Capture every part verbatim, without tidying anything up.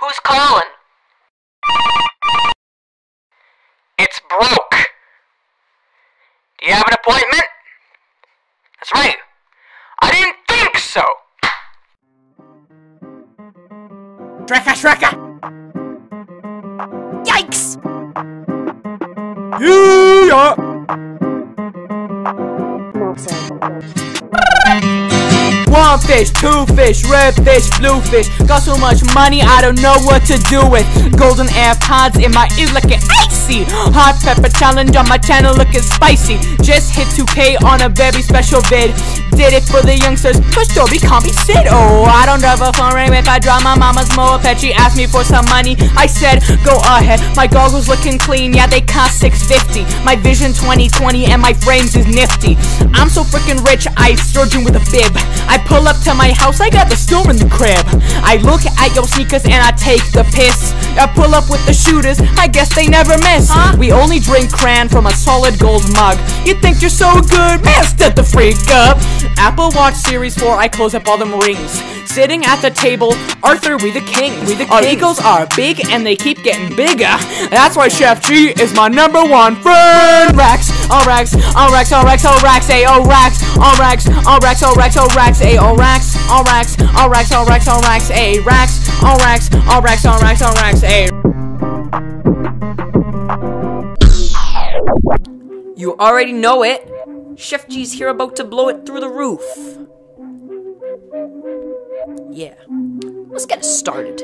Who's calling? It's broke. Do you have an appointment? That's right. I didn't think so. Shrakka, Shrakka! Yikes! Yeah! One fish, two fish, red fish, blue fish. Got so much money, I don't know what to do with. Golden AirPods in my ears looking icy. Hot pepper challenge on my channel looking spicy. Just hit two K on a very special vid. Did it for the youngsters, Toy Story, can't be Sid. Oh, I don't have a phone ring if I drive my mama's Moped. She asked me for some money, I said, go ahead. My goggles looking clean, yeah, they cost six fifty. My vision twenty twenty and my frames is nifty. I'm so freaking rich, I'm surgeon with a bib. I pull up to my house, I got the store in the crib. I look at your sneakers and I take the piss. I pull up with the shooters, I guess they never miss. Huh? We only drink cran from a solid gold mug. You think you're so good, man, step the freak up. Apple Watch Series four, I close up all them rings. Sitting at the table, Arthur, we the king. We the Our eagles are big and they keep getting bigger. That's why Chef G is my number one friend. Raxx, oh Raxx, oh Raxx, oh Raxx, oh Raxx, ay, oh Raxx, oh Raxx, oh Raxx, oh Raxx, oh Raxx, ay, oh Raxx, oh Raxx, oh Raxx, oh Raxx, oh Raxx, ay, Raxx, oh Raxx, oh Raxx, oh Raxx, oh Raxx, ay. You already know it. Chef G's here about to blow it through the roof. Yeah. Let's get it started.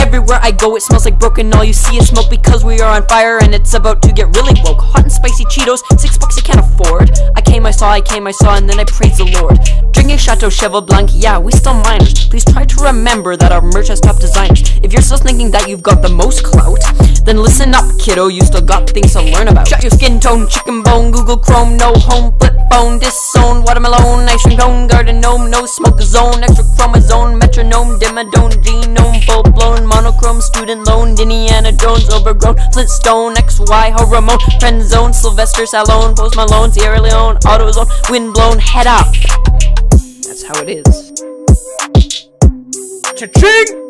Everywhere I go, it smells like broken. All you see is smoke because we are on fire and it's about to get really woke. Hot and spicy Cheetos, six bucks I can't afford. I came, I saw, I came, I saw, and then I praised the Lord. Drinking Chateau Cheval Blanc, yeah, we still minors. Please try to remember that our merch has top designers. If you're still thinking that you've got the most clout, then listen up, kiddo, you still got things to learn about. Shut your skin tone, chicken bone, Google Chrome, no home, flip phone, disown, watermelon, ice cream cone, garden gnome, no smoke zone, extra chromosome, metronome, dimidone, genome, full blown, monochrome, student loan, Indiana Jones, overgrown, Flintstone, X Y, hormone, friend zone, Sylvester Stallone, Post Malone, Sierra Leone, AutoZone, windblown, head up. That's how it is. Cha-ching!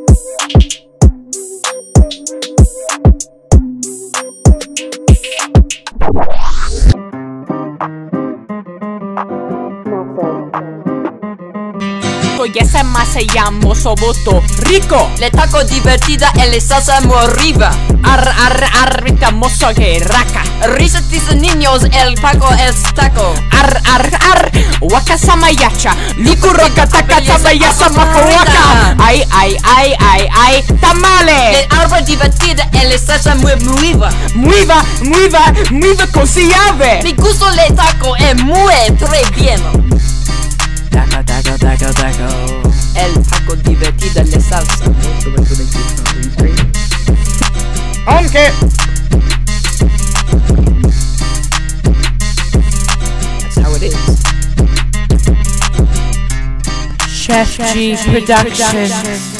Y esa más se llama soboto rico. Le taco divertida en la salsa moriva. Ar, ar, ar, ritamos a guerraca. Risa tiza niños, el paco es taco. Ar, ar, ar, wakasamayacha. Luku rocataca, tabayasa macoaca. Ay, ay, ay, ay, ay, tamale. El árbol divertida en la salsa moriva. Mueva, mueva, mueva con siave. Mi gusto le taco es muy bien. Taco, taco, taco, taco. El taco divertido le salsa. Aunque. That's how it is. Chef G Production.